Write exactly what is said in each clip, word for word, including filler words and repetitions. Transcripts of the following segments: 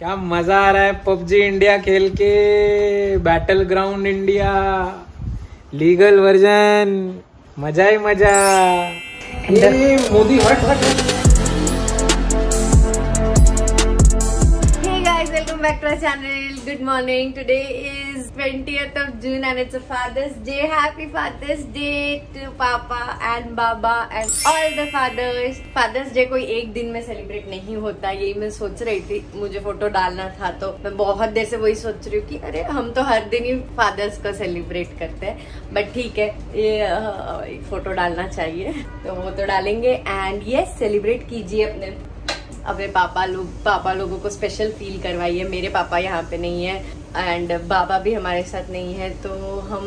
क्या मजा आ रहा है पबजी इंडिया खेल के। Battle ground India legal version, मजा ही मजा। ये मोदी हट हट। Hey guys, welcome back to our channel. Good morning. Today is twentieth of June and it's a Father's Day. Happy Father's Day to Papa and Baba and all the fathers. Father's Day कोई एक दिन में celebrate नहीं होता, यही मैं सोच रही थी। मुझे फोटो डालना था तो मैं बहुत देर से वही सोच रही हूँ कि अरे हम तो हर दिन ही फादर्स को सेलिब्रेट करते हैं, बट ठीक है ये फोटो डालना चाहिए तो वो तो डालेंगे। एंड यस, सेलिब्रेट कीजिए अपने अपने पापा लोग पापा लोगों को स्पेशल फील करवाइए। मेरे पापा यहाँ पे नहीं है एंड बाबा भी हमारे साथ नहीं है, तो हम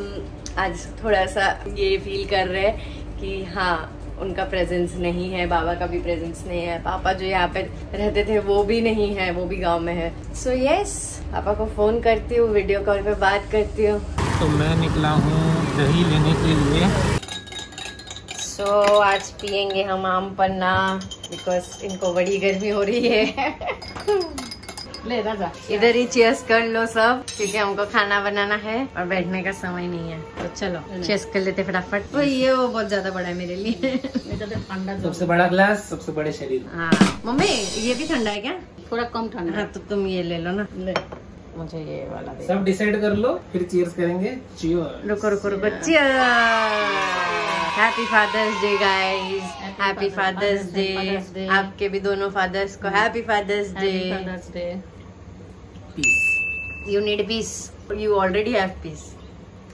आज थोड़ा सा ये फील कर रहे हैं कि हाँ उनका प्रेजेंस नहीं है, बाबा का भी प्रेजेंस नहीं है, पापा जो यहाँ पे रहते थे वो भी नहीं है, वो भी गांव में है। सो so यस yes, पापा को फ़ोन करती हूँ, वीडियो कॉल पे बात करती हूँ। तो मैं निकला हूँ दही लेने के लिए। सो so, आज पियेंगे हम आम पन्ना बिकॉज इनको बड़ी गर्मी हो रही है। ले दादा इधर ही चीयर्स कर लो सब, क्योंकि हमको खाना बनाना है और बैठने का समय नहीं है। तो चलो चीयर्स कर लेते फटाफट। तो ये वो बहुत ज्यादा बड़ा है मेरे लिए। सबसे बड़ा ग्लास, सबसे बड़े शरीर। हाँ मम्मी ये भी ठंडा है क्या? थोड़ा कम ठंडा। हाँ तो तुम ये ले लो ना। ले मुझे ये वाला। सब डिसाइड कर लो फिर चीयर्स करेंगे। चीयर्स। रुको रुको रुको। Cheers. Happy fathers day guys, happy fathers day. आपके भी दोनों फादर्स को happy fathers day. You need peace, you already have peace.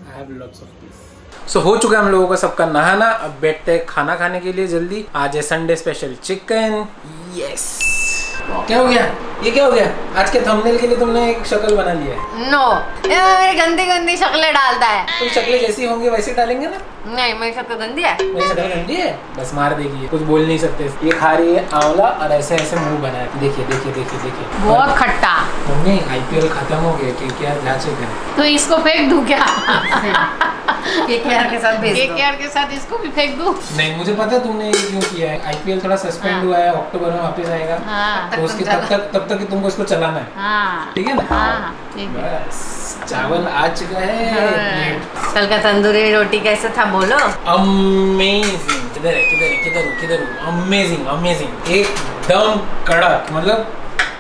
I have lots of peace. So हो चुका है हम लोगों का सबका नहाना, अब बैठते हैं खाना खाने के लिए जल्दी। आज है संडे स्पेशल चिकन। यस, क्या हो गया? ये क्या हो गया? आज के थंबनेल के लिए तुमने एक शक्ल बना लिया है। No no. ये मेरी गंदी गंदी शक्लें डालता है। तुम शक्लें जैसी होंगी वैसी डालेंगे ना। नहीं मेरी शक्ल गंदी है। मेरी शक्ल गंदी है, बस मार देगी, कुछ बोल नहीं सकते। ये खा रही है आंवला और ऐसे ऐसे मुंह बना है। देखिए देखिए देखिए देखिए बहुत खट्टा। मम्मी आई पी एल खत्म हो गया, के के आर जांचे करें तो इसको फेंक दूं क्या? के के आर के साथ भेज दो। के के आर के साथ इसको भी फेंक दूं? नहीं, मुझे पता है तुमने ये क्यों किया है। आई पी एल थोड़ा सस्पेंड हुआ है, अक्टूबर में वापस आएगा। हां उसके तब तक तब तक तुमको इसको चलाना है, ठीक है ना? हाँ ठीक है। चावल आ चुका है। कल का तंदूरी रोटी कैसा था बोलो? अमेजिंग। किधर है किधर है किधर हो किधर हो? अमेजिंग अमेजिंग, एकदम कड़क। मतलब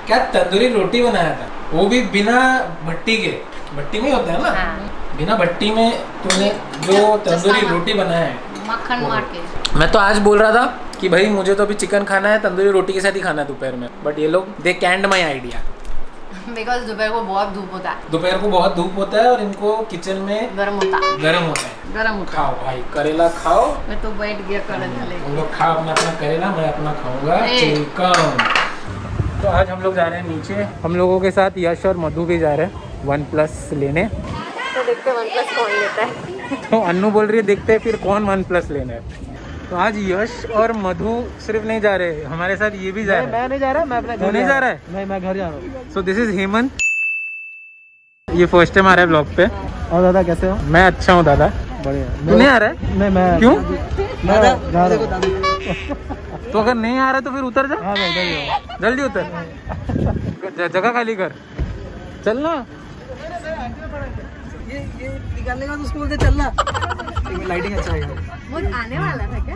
क्या तंदूरी रोटी बनाया था, वो भी बिना भट्टी के। भट्टी में होता है ना। हाँ। बिना भट्टी में तुमने जो तंदूरी रोटी बनाया है, मक्खन मार के। मैं तो आज बोल रहा था कि भाई मुझे तो अभी चिकन खाना है, तंदूरी रोटी के साथ ही खाना है दोपहर में, बट ये लोग they canned my idea. Because दोपहर को बहुत धूप होता है। दोपहर को बहुत धूप होता है और इनको किचन में गर्म होता है। गर्म होता है गर्म होता है। खाओ भाई करेला खाओ। मैं तो बैठ गया करेला लेके। तुम लोग खाओ अपना अपना करेला, मैं अपना खाऊंगा चिकन। तो आज हम लोग जा रहे हैं नीचे। हम लोगों के साथ यश और मधु भी जा रहे हैं वन प्लस लेने। तो देखते हैं वन प्लस कौन लेता है। तो अन्नू बोल रही है देखते हैं फिर कौन वन प्लस लेना है। तो आज यश और मधु सिर्फ नहीं जा रहे, हमारे साथ ये भी जा रहे। मैं नहीं जा रहा, मैं अपने घर नहीं जा रहा है। नहीं मैं घर जा रहा हूँ। So this is Hemant. ये फर्स्ट टाइम आ रहा है ब्लॉग पे। और दादा कैसे हो? मैं अच्छा हूँ दादा, बढ़िया। तू नहीं आ रहा है? नहीं मैं। क्यों? मैं जा रहा हूँ। तो अगर नहीं आ रहा तो फिर उतर जा, जल्दी उतर, जगह खाली कर। चल ना, ये ये निकालने का उसको बोलते चलना। लाइटिंग अच्छा है। वो आने वाला था क्या?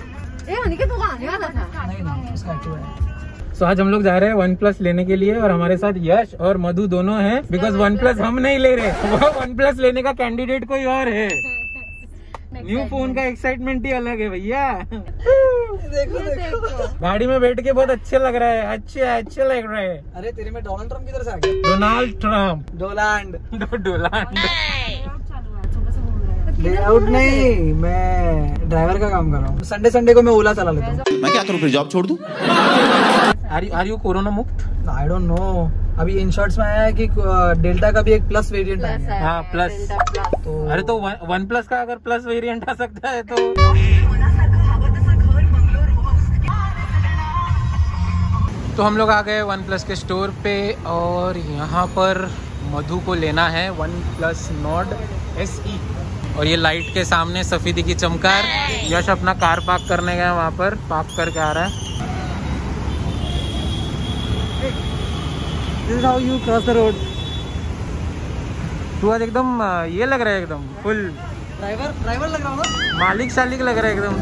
ए उनके तो आने वाला था। नहीं नहीं उसका एक्टिव है। सो आज हम लोग जा रहे हैं वन प्लस लेने के लिए और हमारे साथ यश और मधु दोनों हैं, बिकॉज वन प्लस हम नहीं ले रहे, वो वन प्लस लेने का कैंडिडेट कोई और है। न्यू फोन का एक्साइटमेंट ही अलग है भैया। देखो देखो गाड़ी में बैठ के बहुत अच्छे लग रहा है, अच्छे अच्छे लग रहे हैं। अरे तेरे में डोनाल्ड ट्रम्प किधर से आ गया? Donald Trump Donald Donald day out नहीं, मैं ड्राइवर का काम कर रहा हूँ। संडे संडे को मैं ओला चला लेता हूँ। मैं क्या करूँ फिर, जॉब छोड़ दूँ? आर आर यू कोरोना मुक्त? आई डोंट नो, अभी इन शॉर्ट्स में आया है कि डेल्टा का भी एक प्लस वेरिएंट आया है। हाँ प्लस। तो अरे तो वन प्लस का अगर प्लस वेरिएंट आ सकता है तो। तो हम लोग आ गए वन प्लस के स्टोर पे और यहाँ पर मधु को लेना है OnePlus Nord S E. और ये लाइट के सामने सफ़ेदी की चमकार। यश अपना कार पार्क करने गया, वहाँ पर पार्क करके आ रहा है। This is how you cross the road. तू आज एकदम ये लग रहा है, एकदम फुल ड्राइवर ड्राइवर लग रहा हो ना, मालिक शालिक लग रहा है एकदम।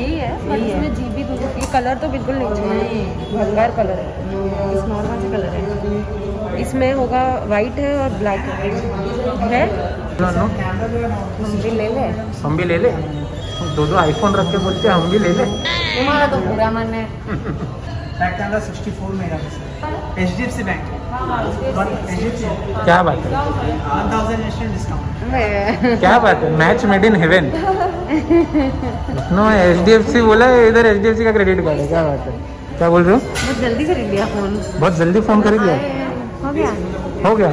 यही है पर इसमें जीबी दूध ये कलर तो बिल्कुल नहीं है, भंगार कलर है, इस नॉर्मल कलर है। इसमें होगा वाइट है और ब्लैक है। है हम भी ले ले हम भी ले ले दो दो आईफोन रख के बोलते हैं हम भी ले ले। तुम्हारा तो पूरा मन है। बैंक का सिक्सटी फोर मेरा H D F C bank है। क्या बात है, वन थाउजेंड परसेंट डिस्काउंट। क्या बात है, match made in heaven. No H D F C बोला है, इधर एच डी एफ सी का क्रेडिट कार्ड है। क्या बात है, क्या बोल रहे हो। बहुत जल्दी खरीद लिया फोन, बहुत जल्दी फोन खरीद लिया। हो गया हो गया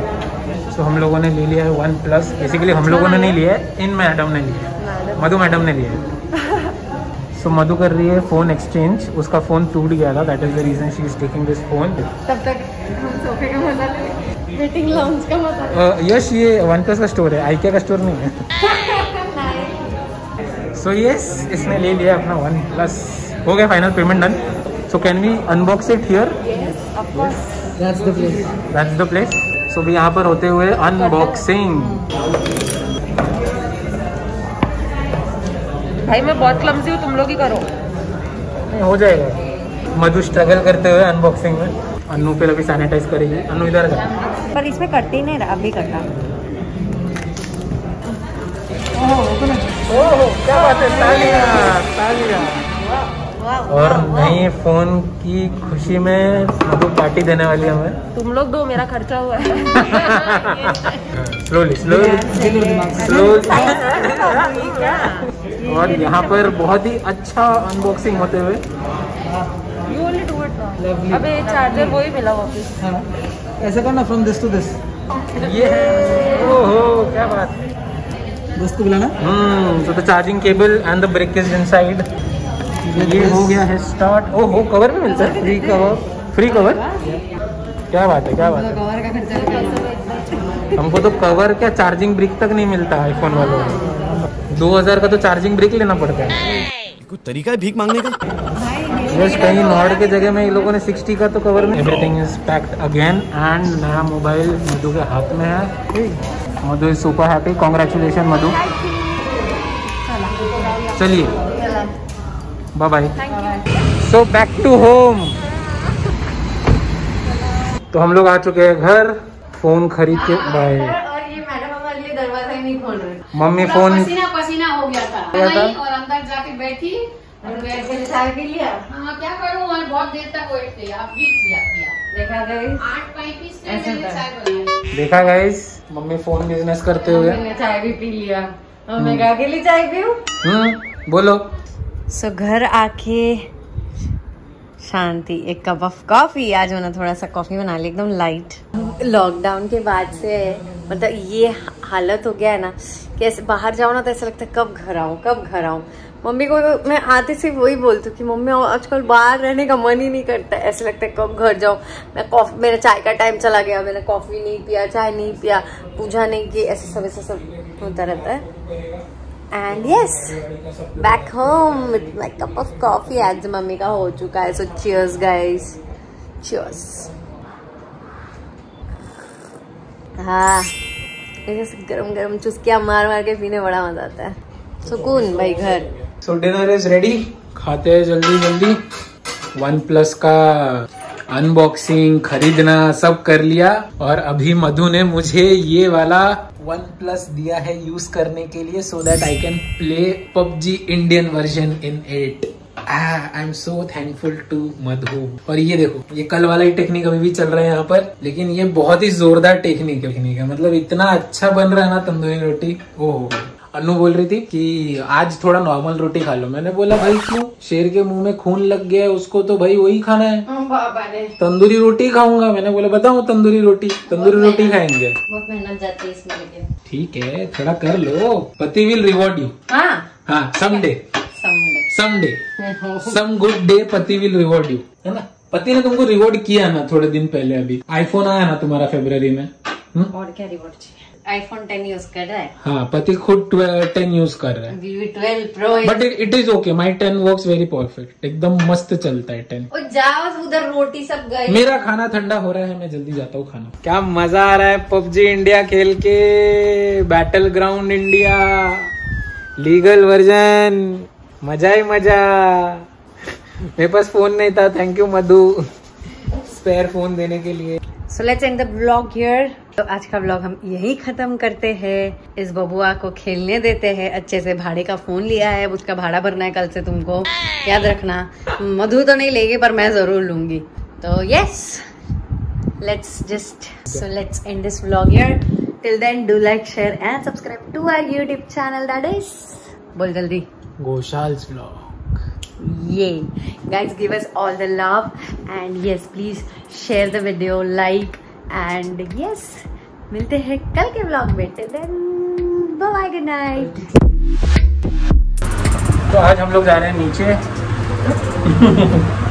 तो हम लोगों ने ले लिया है वन प्लस। बेसिकली हम लोगों ने नहीं लिया है, इन मैडम ने लिया है, मधु मैडम ने लिया है। सो मधु कर रही है फ़ोन एक्सचेंज, उसका फ़ोन टूट गया था, that is the reason she is taking this phone. तब तक हम सोफे का मजा ले, वेटिंग लाउंज का मजा। यश ये वन प्लस का स्टोर है, आइकिया का स्टोर नहीं है। सो so येस yes, इसने ले लिया अपना वन प्लस। हो गया final payment done. So can we unbox it here? Yes of course, that's the place, that's the place. सो भी यहाँ पर होते हुए अनबॉक्सिंग। भाई मैं बहुत क्लमजी हूँ, तुम लोग ही करो। नहीं हो जाएगा। मधु स्ट्रगल करते हुए अनबॉक्सिंग में। अन्नू फिर अभी सैनिटाइज करेगी। अन्नू इधर जा। पर इसमें कटती नहीं रहा, अभी कटा। ओह क्या बात है, तालियां तालियां। और नए फोन की खुशी में मधु पार्टी देने वाली हमें। तुम लोग दो, मेरा खर्चा हुआ है। Slowly slowly. और यहाँ पर बहुत ही अच्छा अनबॉक्सिंग होते हुए। अबे चार्जर वही मिला वापस। ऐसा करना, फ्रॉम दिस टू दिस। ये ओहो क्या बात है, दोस्त को बुलाना। हम्म, तो charging cable and the break is inside. ये हो गया है स्टार्ट। ओ हो, कवर भी मिलता है, फ्री कवर, फ्री कवर। क्या बात है, क्या बात है। हमको तो कवर क्या चार्जिंग ब्रिक तक नहीं मिलता आईफोन वालों को। दो हजार का तो चार्जिंग ब्रिक लेना पड़ता है। कुछ तरीका है भीख मांगने का। बस कहीं नॉर्ड के जगह में इन लोगों ने सिक्सटी का तो कवर में। Everything is packed again and नया मोबाइल मधु के हाथ में है। Madhu is super happy, congratulation Madhu. चलिए bye bye. So back to home. तो हम लोग आ चुके हैं घर, फोन खरीद के बाय। और ये मैडम हमारे लिए दरवाजा ही नहीं खोल रही। मम्मी फोन पसीना पसीना हो गया था, और अंदर जाके बैठी और लिया। हाँ क्या करूँ, और बहुत देर तक वेट किया, अब भी किया किया। देखा गाइस, आठ पैंतीस में चाय बनाई। देखा गाइस, मम्मी फोन बिजनेस करते हुए। मैंने चाय भी पी लिया, और मैं अकेली चाय पीऊं। हम्म बोलो। सो घर आके शांति, एक कप ऑफ कॉफी। आज मैंने थोड़ा सा कॉफी बना ली, एकदम लाइट। लॉकडाउन के बाद से मतलब ये हालत हो गया है ना, कैसे बाहर जाओ ना तो ऐसा लगता है कब घर आऊं कब घर आऊं। मम्मी को तो मैं आते से वही बोलती हूँ कि मम्मी आजकल बाहर रहने का मन ही नहीं करता, ऐसे लगता है कब घर जाओ। मैं कॉफ़ी, मेरा चाय का टाइम चला गया, मैंने कॉफ़ी नहीं पिया, चाय नहीं पिया, पूजा नहीं की, ऐसे सब ऐसा सब होता रहता है। And yes, back home with my cup of coffee. आज मम्मी का हो चुका है, सो चीयर्स गाइस, चीयर्स। हाँ गरम गरम चुस्कियाँ मार मार के पीने बड़ा मज़ा आता है, सुकून भाई घर। सो डिनर इज रेडी, खाते हैं जल्दी जल्दी। वन प्लस का अनबॉक्सिंग, खरीदना सब कर लिया। और अभी मधु ने मुझे ये वाला वन प्लस दिया है यूज करने के लिए, so that I can play PUBG Indian version in eight. I am so thankful to Madhu. और ये देखो, ये कल वाला ही टेक्निक अभी भी चल रहा है यहाँ पर, लेकिन ये बहुत ही जोरदार टेक्निक है। मतलब इतना अच्छा बन रहा है ना तंदूरी रोटी। ओह, अन्नू बोल रही थी कि आज थोड़ा नॉर्मल रोटी खा लो। मैंने बोला भाई क्यों, शेर के मुंह में खून लग गया है, उसको तो भाई वही खाना है। बाबा ने तंदूरी रोटी खाऊंगा। मैंने बोला बताओ, तंदूरी रोटी तंदूरी रोटी खाएंगे, बहुत मेहनत जाती है इसमें। ठीक है, थोड़ा कर लो, पति विल रिवॉर्ड यू। हाँ हाँ, someday someday some good day पति विल रिवॉर्ड यू, है ना। पति ने तुमको रिवॉर्ड किया ना थोड़े दिन पहले, अभी आईफोन आया ना तुम्हारा फरवरी में। हुँ? और क्या रिवॉर्ड चाहिए, आईफोन टेन यूज कर रहा है। हाँ, पति खुद टेन यूज कर रहा है, twelve pro. But it is okay, my ten works very perfect, एकदम मस्त चलता है टेन। और जाओ उधर रोटी सब गई। मेरा खाना ठंडा हो रहा है, मैं जल्दी जाता हूँ खाना। क्या मजा आ रहा है पबजी इंडिया खेल के, battle ground India legal version, मजा ही मजा। मेरे पास फोन नहीं था, thank you Madhu spare phone देने के लिए। So let's end the vlog here. तो आज का व्लॉग हम यही खत्म करते हैं। इस बबुआ को खेलने देते हैं अच्छे से। भाड़े का फोन लिया है, उसका भाड़ा भरना है कल से, तुमको याद रखना। मधु तो नहीं लेगी पर मैं जरूर लूंगी। तो yes, let's just so let's end this vlog here. Till then do like, share and subscribe to our YouTube channel, that is, बोल जल्दी, Ghoshal's vlog. Yay guys, give us all the love and yes please share the video, like and yes, milte hain kal ke vlog mein, till then bye bye, good night. तो आज हम लोग जा रहे हैं नीचे।